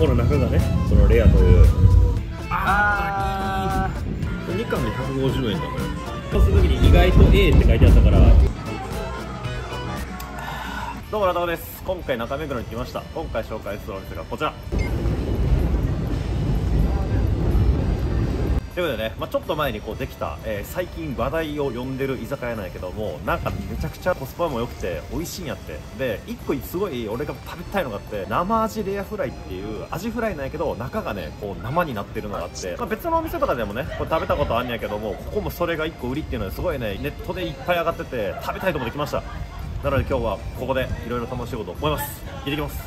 この中がね、そのレアという。ああ、2貫で150円だから。そうするときに意外と A って書いてあったから。どうも、ラタオです。今回中目黒に来ました。今回紹介するお店がこちら。ということでね、ちょっと前にこうできた、最近話題を呼んでる居酒屋なんやけども、なんかめちゃくちゃコスパも良くて美味しいんやって。で1個すごい俺が食べたいのがあって、生アジレアフライっていうアジフライなんやけど、中がねこう生になってるのがあって、別のお店とかでもねこれ食べたことあるんやけども、ここもそれが1個売りっていうのですごいね、ネットでいっぱい上がってて食べたいと思ってきました。なので今日はここでいろいろ楽しいこと思います。行ってきます。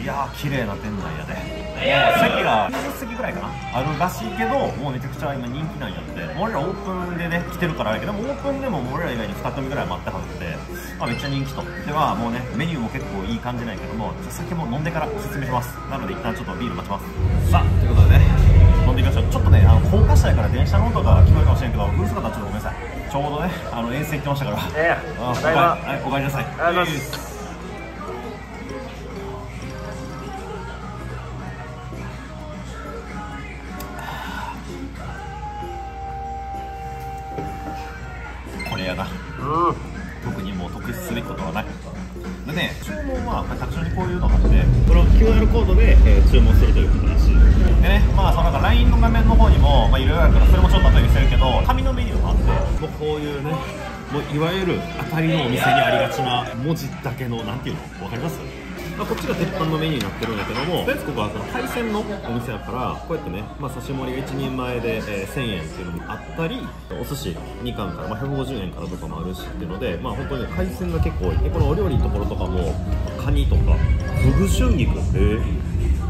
いやー、綺麗な店内やで。席が20席ぐらいかなあるらしいけど、もうめちゃくちゃ今人気なんやって。俺らオープンでね来てるからやけど、オープンでも俺ら以外に2組ぐらい待ってはずで、めっちゃ人気と。ではもうね、メニューも結構いい感じなんやけども、酒も飲んでから説明します。なので一旦ちょっとビール待ちます。さあ、ということでね、飲んでいきましょう。ちょっとね、高架下やから電車の音が聞こえるかもしれんけど、うるさかったらちょっとごめんなさい。ちょうどね遠征行ってましたから。はい、お帰りなさい。ありがとうございます。特にもう特筆すべきことはない。でね、注文は卓上にこういうのがあって、この QR コードで注文するということらしい。でね、そのなんか LINE の画面の方にもいろいろあるから、それもちょっと後に見せるけど、紙のメニューもあって、もうこういうね、もういわゆる当たりのお店にありがちな文字だけの、なんていうの分かります？こっちが鉄板のメニューになってるんだけども、とりあえずここは海鮮のお店だから、こうやってね、刺し盛りが1人前で1000円っていうのもあったり、お寿司2貫から150円からとかもあるしっていうので、本当に海鮮が結構多い。でこのお料理のところとかも、カニとかフグ春菊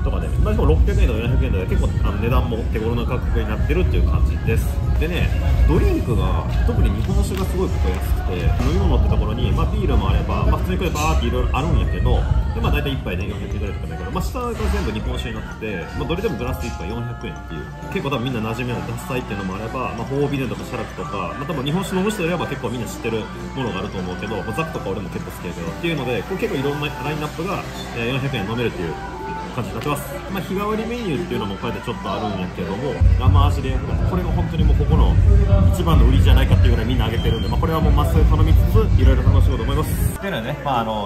とかね、まあ、でも600円とか400円とか結構値段も手頃な価格になってるっていう感じです。でね、ドリンクが特に日本酒がすごいここ安くて、飲み物ってところに、ビールもあれば、普通にこれバーっていろいろあるんやけど、で大体1杯ね400円ぐらいとかだから、下が全部日本酒になってて、どれでもグラスで1杯400円っていう、結構多分みんな馴染みの獺祭っていうのもあれば、鳳凰ビネとかシャラクとか、多分日本酒飲む人であれば結構みんな知ってるものがあると思うけど、ザクとか俺も結構好きやけどっていうので、こう結構いろんなラインナップが400円飲めるっていう感じになってます。日替わりメニューっていうのもこうやってちょっとあるんやけども、生アジレアフライ、これが本当にもうここの一番の売りじゃないかっていうぐらいみんなあげてるんで、これはもうまっすぐ頼みつついろいろ楽しもうと思います。っていうのは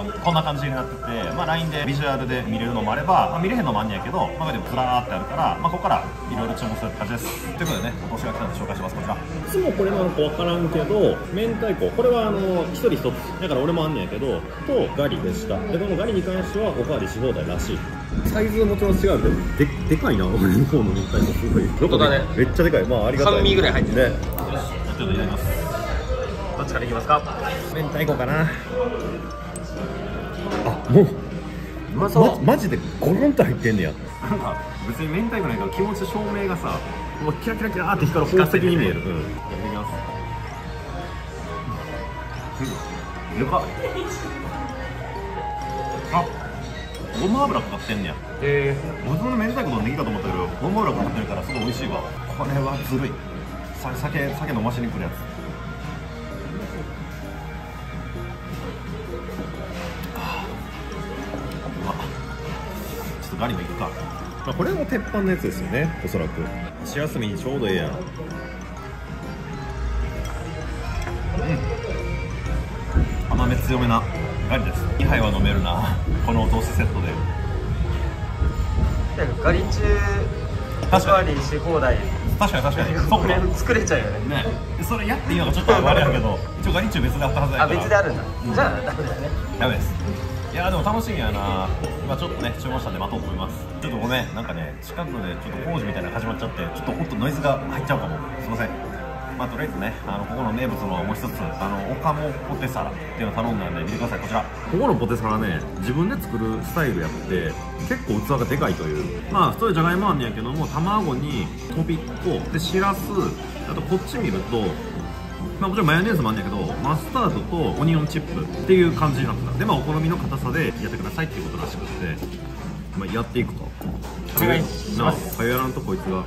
ね、こんな感じになってて、LINE でビジュアルで見れるのもあれば、見れへんのもあんねんやけど、でもずらーってあるから、ここからいろいろ注文するって感じです。ということでね、私が来たんで紹介します。こちらいつもこれなんか分からんけど、明太子、これは一人一つだから俺もあんねんやけど、とガリでした。でこのガリに関してはおかわりし放題らしい。サイズはもちろん違うけど、でかいな、俺の方の明太子すごい。どこだね、めっちゃでかい。ありがたい。半身ぐらい入ってるね。よし、ちょっといただきます。どっちからいきますか？明太子かな。あ、もううまそう。マジでゴロンと入ってんねや。なんか別に明太子ないから、気持ち照明がさ、もうキラキラキラーって光る宝石に見える。いただきます。よかっ。あ、ごま油かかってんねや。俺の明太子のネギかと思ったけど、ごま油かかってるからすごい美味しいわ。これはずるい。酒飲ましに来るやつ。ちょっとガリもいくか。これも鉄板のやつですよね、おそらく。箸休みにちょうどええやん。甘め強めなガリです。2杯は飲めるな、このお通しセットで。ガリ中おかわりし放題。確かに作れちゃうよね。それやっていいのかちょっと悪いけど、一応ガリ中別であったはずやから。別であるんだ。じゃあダメだね。ダメです。いやでも楽しみやな。今ちょっとね注文したんで待とうと思います。ちょっとごめん、なんかね近くでちょっと工事みたいなの始まっちゃって、ちょっとほんとノイズが入っちゃうかも。すいません。とりあえずね、ここの名物のもう一つ、おかもポテサラっていうのを頼んだんで、見てください、こちら。ここのポテサラね、自分で作るスタイルやって、結構器がでかいという。太いじゃがいもあんねやけども、卵にとびっこ、で、しらす、あとこっち見ると、もちろんマヨネーズもあんねやけど、マスタードとオニオンチップっていう感じになってた。で、お好みの硬さでやってくださいっていうことらしくて、やっていくと。お願いします。やらんとこいつが。よ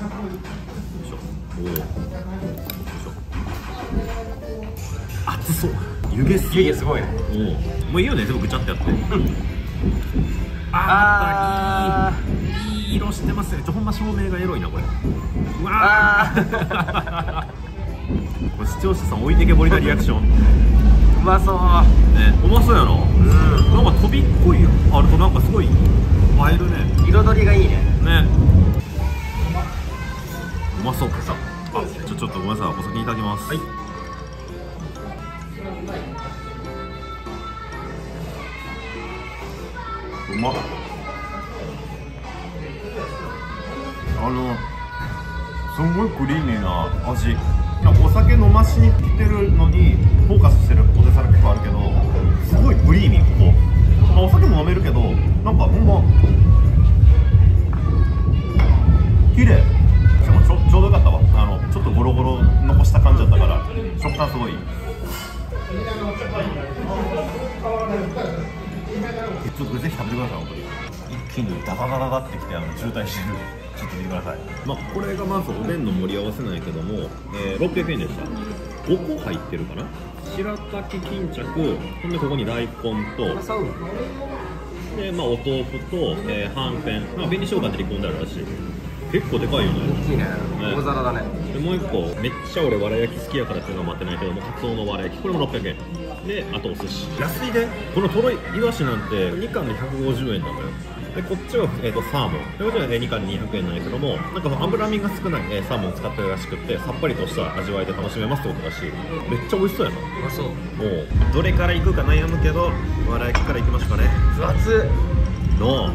いしょ。おお。熱そう。意湯気すごい。もういいよね、全部ぐちゃってやって。ああ、いい色してますね。ほんま照明がエロいな、これ。うわあ。これ視聴者さん置いてけぼりなリアクション。うまそう。ね、うまそうやな。うん、なんか飛びっこいあると、なんかすごい映えるね。彩りがいいね。ね。うまそう。あ、ちょっとごめんなさい、お先いただきます。はい。うまっ。すごいクリーミーな味。お酒飲ましに来てるのにフォーカスしてるポテサラ結構あるけど、すごいクリーミー。ここ、まあ、お酒も飲めるけど、なんかほんま綺麗。しかもちょうどよかったわ。ちょっとゴロゴロ残した感じだったから、食感すごい。ちょっとぜひ食べてください、本当に。一気にダバダバってきて、渋滞してる。ちょっと見てください。まあ、これがまずおでんの盛り合わせないけども、600円でした。5個入ってるかな。白滝巾着、ほんでここに大根と、で、まあ、お豆腐と、はんぺん、まあ、紅生姜って煮込んであるらしい。結構でかいよね。大きいね。大皿だね。で、もう一個、めっちゃ俺わら焼き好きやからっていうのは待ってないけども、カツオのわら焼き、これも600円。で、あとお寿司。安いで。このトロイワシなんて2貫で150円なのよ。で、こっちは、サーモン。で、こっちは、2貫で200円なんやけども、なんか脂身が少ない、サーモンを使ってるらしくって、さっぱりとした味わいで楽しめますってことだし、めっちゃ美味しそうやな。うまそう。もう、どれから行くか悩むけど、わら焼きから行きましょうかね。熱々。の。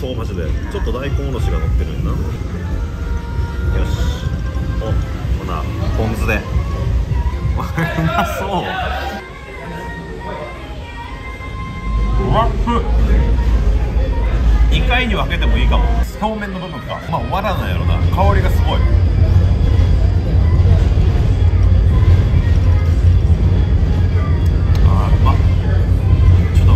そう、マジでちょっと大根おろしが乗ってるんだな。よし、お、ほなポン酢で。うまそう。うまっす。2回に分けてもいいかも。表面の部分か、まあ終わらないやろな。香りがすごい。あー、うまっ。ちょっと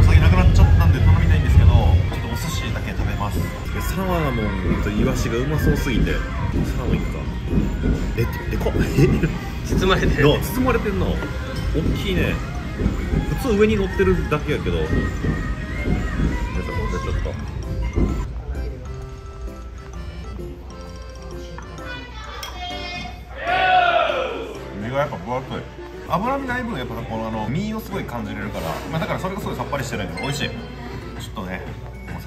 お酒なくなっちゃったんで頼みたいんですけど、お寿司だけ食べます。サーモンとイワシがうまそうすぎて、サーモンいくか。でこ包まれてる。包まれてんの。大きいね。普通上に乗ってるだけやけど。じゃあちょっと。身がやっぱ分厚い。脂身ない分やっぱこの身をすごい感じれるから、まあだからそれがすごいさっぱりしてないけど美味しい。ちょっとね。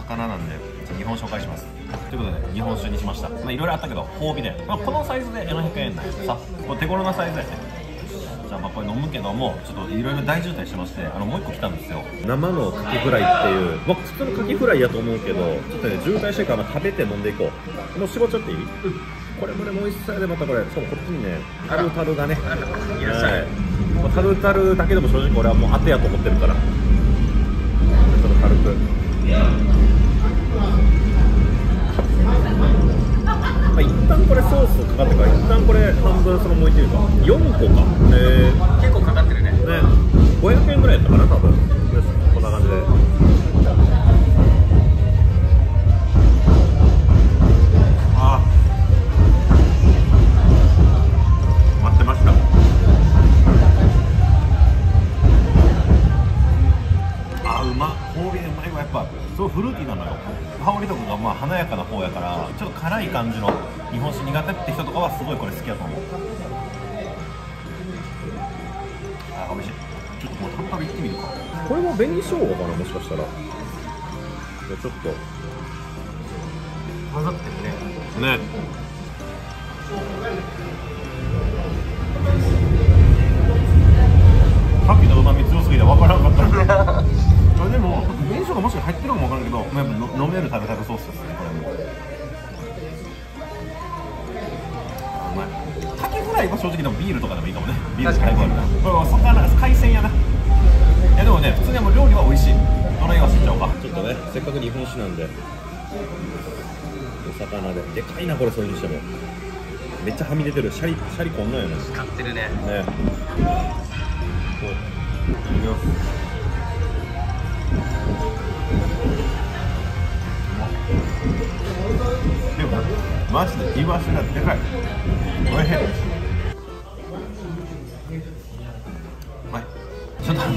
魚なんで日本紹介しますということで、日本酒にしました。まあいろいろあったけど、褒美で、まあ、このサイズで700円なんですさ。これ手頃なサイズやね。じゃあまあこれ飲むけども、ちょっといろいろ大渋滞してまして、もう一個来たんですよ。生のカキフライっていう、まあ、普通のカキフライやと思うけど、ちょっとね渋滞してから食べて飲んでいこう。もう絞っちゃっていい？これもね、もう一皿でまたこれ、しかもこっちにね、タルタルがね、いらっしゃい。タルタルだけでも正直俺はもう当てやと思ってるから、ちょっと軽く。一旦これソースかかってから、一旦これ半分そのもういってるか、4個か、結構かかってるね。500円ぐらいやったかな多分。こんな感じでああ待ってました。あー、うまっ。氷でうまいわ。やっぱすごいフルーティーなのよ。香りとかがまあ華やかな方やから、ちょっと辛い感じの日本酒苦手って人とかはすごいこれ好きやと思う。あー、美味しい。ちょっともう食べてみるか。これも紅生姜かな、もしかしたら。じゃちょっと混ざってるね。ね、カキのうまみ強すぎて分からんかった。でも、紅生姜もしか入ってるのかも分からないけど、やっぱ飲めるタルタルソースですね、これも。あ、うまい。カキフライは正直でもビールとかでもいいかもね。ビールとかでもいいかも。これは海鮮やな。いやでもね、普通にもう料理は美味しい。どれが好きちゃおうか。ちょっとね、せっかく日本酒なんで、お魚で。でかいな、これ、そういうにしても。めっちゃはみ出てる。シャリこんなんやな。使ってるね。ね。こう。いきます。でもマジでイワシがでかい。おいしい。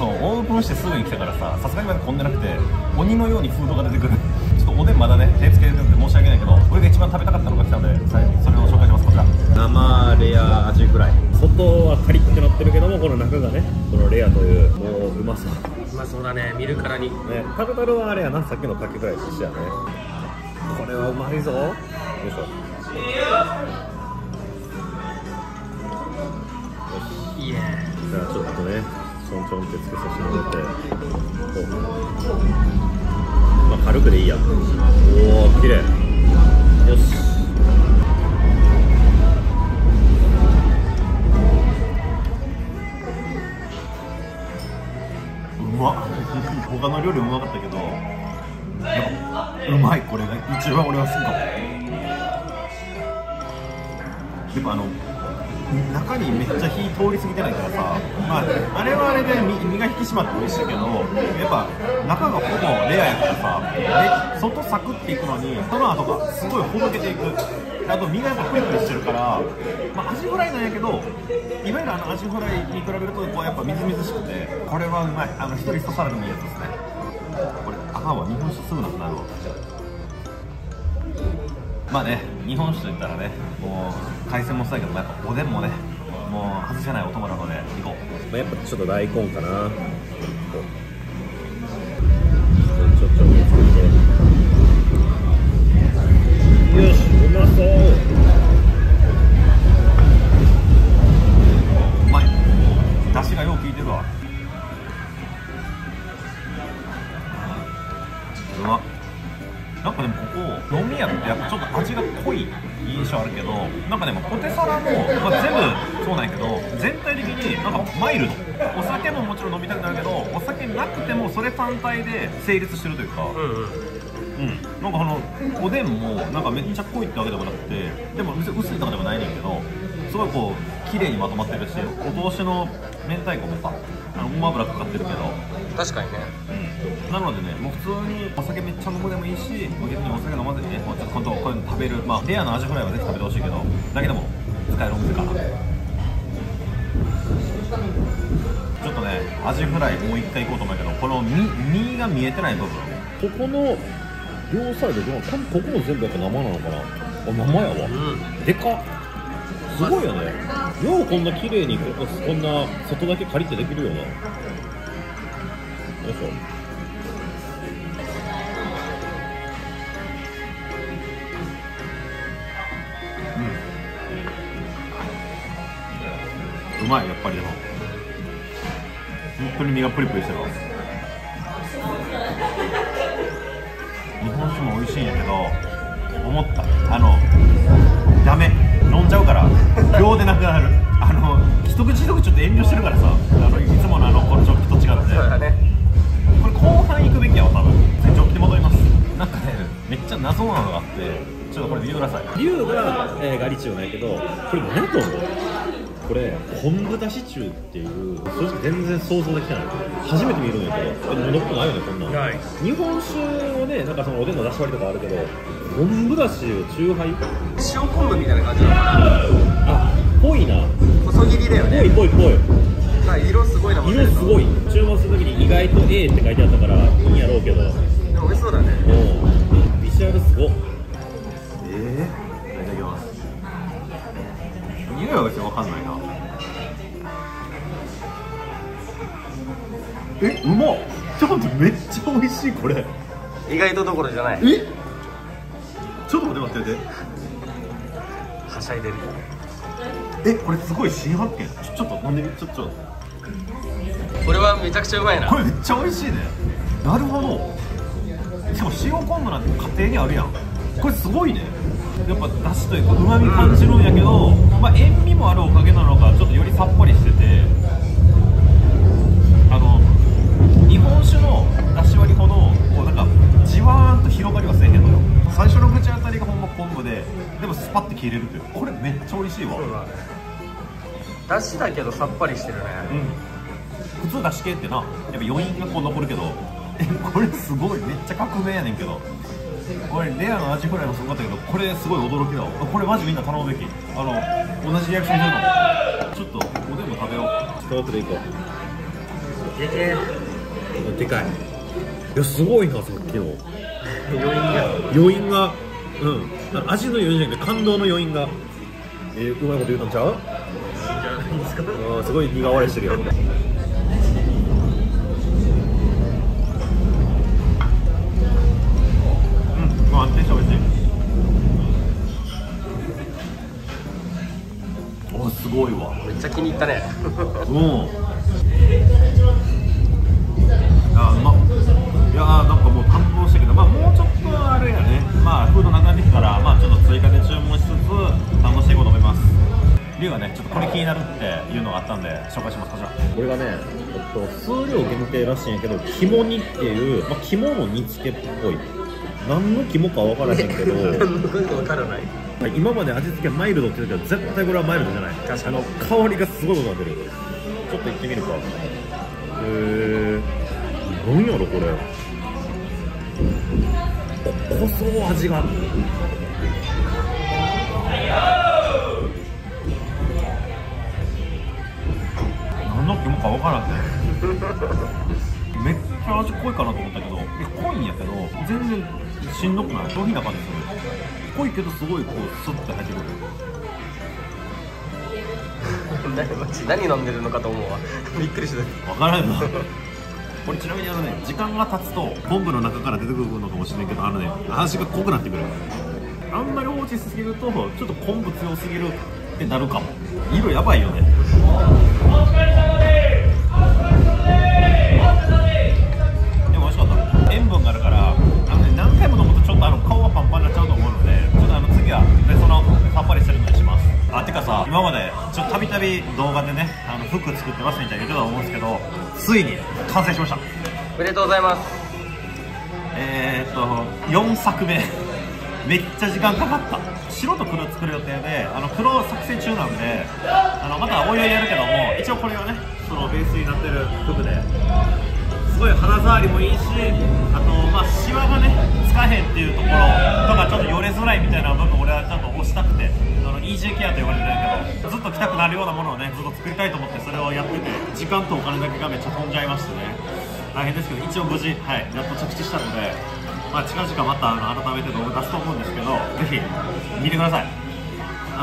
オープンしてすぐに来たからさ、さすがにまだ混んでなくて、鬼のようにフードが出てくる。ちょっとおでんまだね、手つけてくれて申し訳ないけど、俺が一番食べたかったのが来たので、それを紹介します。こちら生レアアジフライ。外はカリッてなってるけども、この中がね、このレアという、もううまそう。うまそうだね、見るからにね。タルタルはあれやな、さっきのカキフライ寿司やね。これはうまいぞ。よいしょ。じゃあちょっとね、ちょんちょんってつけさせてもらって、まあ、軽くでいいや。おお、綺麗。よし。うわ、他の料理もうまかったけど、うまい、これが一番俺は好きかも。でも中にめっちゃ火通り過ぎてないからさ、まあ、あれはあれで身が引き締まって美味しいけど、やっぱ中がほぼレアやからさ、で外サクっていくのにその後がすごいほどけていく。あと身がやっぱプリプリしてるから、まあ、アジフライなんやけど、いわゆるアジフライに比べるとこうやっぱみずみずしくて、これはうまい。一人一皿でもいいやつですね。これ赤は日本酒すぐなくなるわ。まあね、日本酒といったらね、もう海鮮もそうだけど、やっぱおでんもね、もう外せないお供なので、行こう。やっぱちょっと大根かな。ちょっと見つけて。よし、うまそう。うまい。出汁がよう効いてるわ。うまっ。なんかでもここ飲み屋ってやっぱちょっと味が濃い印象あるけど、なんかでもポテサラも、まあ、全部そうなんやけど、全体的になんかマイルド。お酒ももちろん飲みたくなるけど、お酒なくてもそれ単体で成立してるというか、なんかおでんもなんかめっちゃ濃いってわけでもなくて、でも別に薄いとかでもないねんけど、すごいこう綺麗にまとまってるし、お通しの明太子もさ、ごま油かかってるけど、確かにね、なのでね、もう普通にお酒めっちゃ飲むでもいいし、もう逆にお酒飲まずにね、もうちょっとこういうの食べる、まあレアなアジフライはぜひ食べてほしいけど、だけでも使えるお店かな。ちょっとね、アジフライもう一回行こうと思うけど、この身が見えてない部分、ここの両サイド、ここも全部やっぱ生なのかな。あ、生やわ。でかっ、すごいよね。ようこんな綺麗にこんな外だけ借りてできるよな。よいしょ。うまい、やっぱりでも本当に身がプリプリしてます。日本酒も美味しいんやけど、思ったダメ、飲んじゃうから秒でなくなる。一口一口ちょっと遠慮してるからさ、いつものこのジョッキと違って、そうだね、これ後半行くべきやわ多分。ジョッキ戻ります。なんかね、めっちゃ謎なのがあって、ちょっとこれ見てください。龍が、ガリチュウなんやけど、これ何と思う？これ昆布だし中っていう、正直全然想像できてない。初めて見るんやけど、飲んだことないよねこんなん。はい、日本酒をね、なんかそのおでんのだし割りとかあるけど、昆布だしを酎ハイ、塩昆布みたいな感じなのかな。あ、ぽいな。細切りだよね。ぽいぽいぽい。色すごいな。色すごい。注文するときに意外と A って書いてあったからいいんやろうけど、でも美味しそうだね。うん、ビジュアルすごっ。いただきます。匂いは別に分かんないな。うまっ。ちょっとめっちゃ美味しい。これ意外とどころじゃない。ちょっと待って待って、はしゃいでる。これすごい新発見。ちょっと飲んでみ。ちょっとこれはめちゃくちゃうまいな。これめっちゃ美味しいね。なるほど。しかも塩昆布なんて家庭にあるやん。これすごいね。やっぱだしというかうまみ感じるんやけど、まあ、塩味もあるおかげなのか、ちょっとよりさっぱりしてて、日本酒のだし割りほどこうなんかじわーんと広がりはせえへんのよ。最初の口当たりがほんま昆布で、でもスパッて消えれるという。これめっちゃ美味しいわ。だしだけどさっぱりしてるね。うん、普通だし系ってな、やっぱ余韻がこう残るけど、これすごい、めっちゃ革命やねんけど。俺レアのアジフライもすごかったけど、これすごい驚きだわ。これマジみんな頼むべき。同じリアクションするの。ちょっとおでんも食べよう。ストーブでいこう。でかい。いや、すごいな、さっきの余韻が、味の余韻じゃなくて感動の余韻が。うまいこと言うたんちゃう？すごい苦笑いしてるよ。安定して美味しい。あ、すごいわ。めっちゃ気に入ったね。いやー、なんかもう感動したけど、まあもうちょっとあれやね、まあフードなくなってきたから、まあちょっと追加で注文しつつ楽しいこと思います。リュウがね、ちょっとこれ気になるっていうのがあったんで紹介します。こちら。これがね、数量限定らしいんやけど、肝煮っていう、まあ肝の煮付けっぽい。何の肝か分からへんけど、今まで味付けマイルドって言うけど、絶対これはマイルドじゃない。確かに香りがすごいことになってる。ちょっといってみるか。何やろこれ。こそ味が何の肝か分からんね。めっちゃ味濃いかなと思ったけど、濃いんやけど全然しんどくない、上品な感じする。濃いけどすごいこうスッて入ってくる。何飲んでるのかと思うわ。びっくりしてた。分からんな。これちなみにね、時間が経つと昆布の中から出てくるのかもしれないけど、味が濃くなってくる。あんまり放置しすぎるとちょっと昆布強すぎるってなるかも。色やばいよね。でも美味しかった。塩分があるから何回も飲むとちょっと顔はパンパンになっちゃうと思うので、ちょっと次は別のさっぱりしてるのにします。てかさ、今までちょっとたびたび動画でね、服作ってますみたいな言ってたと思うんですけど、ついに完成しました。おめでとうございます。4作目。めっちゃ時間かかった。白と黒作る予定で、黒を作成中なんで、またおいおいやるけども、一応これはね、そのベースになってる服ですごい肌触りもいいし、シワがねつかへんっていうところとか、ちょっとよれづらいみたいな部分、俺はちょっと押したくて、イージーケアと呼ばれてるけど、ずっと着たくなるようなものをね、ずっと作りたいと思って、それをやってて、時間とお金だけがめっちゃ飛んじゃいましてね、大変ですけど、一応無事、やっと着地したので、近々また改めて動画出すと思うんですけど、ぜひ見てください。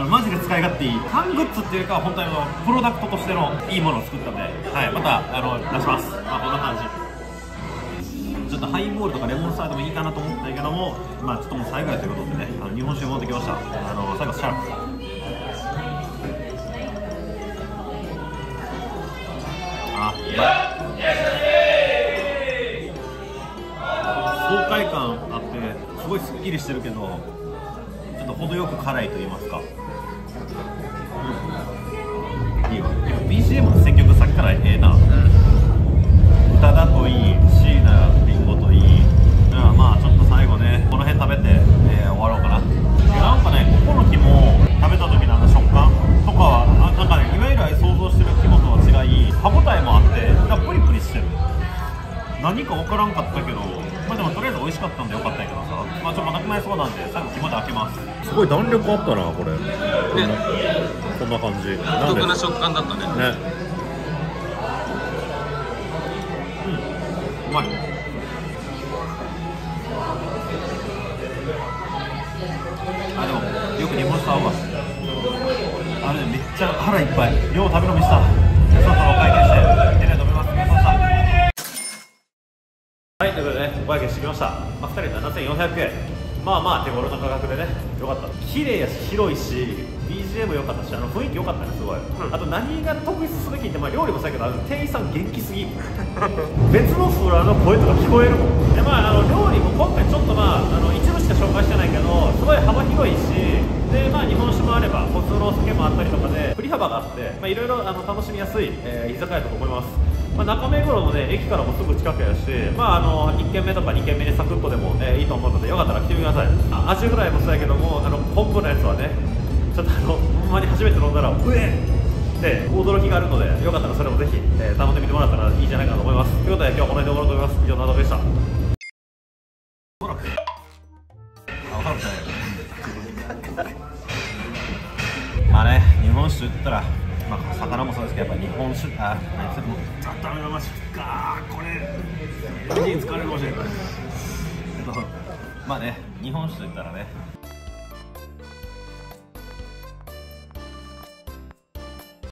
マジで使い勝手いい、ファングッズっていうか、本当にプロダクトとしてのいいものを作ったんで、また出します。こんな感じ。ちょっとハイボールとかレモンサワーでもいいかなと思ったけども、ちょっともう最後やということでね、日本酒持ってきました。最後シャープ。爽快感あってすごいすっきりしてるけど、ちょっと程よく辛いと言いますか、いいわ。 BGM の選曲さっきからええな。歌だといい、シーナリンゴといい。ちょっと最後ね、この辺食べて、終わろうかな。なんかね、ここの肝を食べた時の食感とかは、なんかね、いわゆる想像してる肝とは違い、歯応えもあって、プリプリしてる。何か分からんかったけど、でもとりあえず美味しかったんでよかったんやけどさ、ちょっとなくなりそうなんで、最後肝で開けます。すごい弾力あったな、これ。こんな感じ。独特な食感だったね。うまい。でもよく日本酒と合うわ。めっちゃ腹いっぱい。量食べ飲みした。そろそろお会計してみたいと思います。はい、ということでね、お会計してきました。2人7,400円。手頃な価格でね、よかった。綺麗やし、広いし、BGM 良かったし、雰囲気良かったね、すごい。あと何が特筆すべきって、料理もそうやけど、店員さん元気すぎ。別のフラの声とか聞こえるもんで、料理も今回ちょっと一部しか紹介してないけど、すごい幅広いしで、日本酒もあれば普通のお酒もあったりとかで、振り幅があっていろいろ楽しみやすい、居酒屋だと思います。中目黒のね、駅からもすぐ近くやし、1軒目とか2軒目にサクッとでも、いいと思うので、よかったら来てみてください。アジフライもそうやけども、昆布のやつはね、ちょっとほんまに初めて飲んだら、うえって驚きがあるので、よかったらそれもぜひ、頼んでみてもらったらいいんじゃないかなと思います。ということで、今日はこの辺で終わろうと思います。以上、などでした。日本酒言ったらまあ、魚もそうですけど、やっぱ日本酒、あ、ダメだ、マジか、これ、エンジン使われるかもしれない。まあね、日本酒といったらね。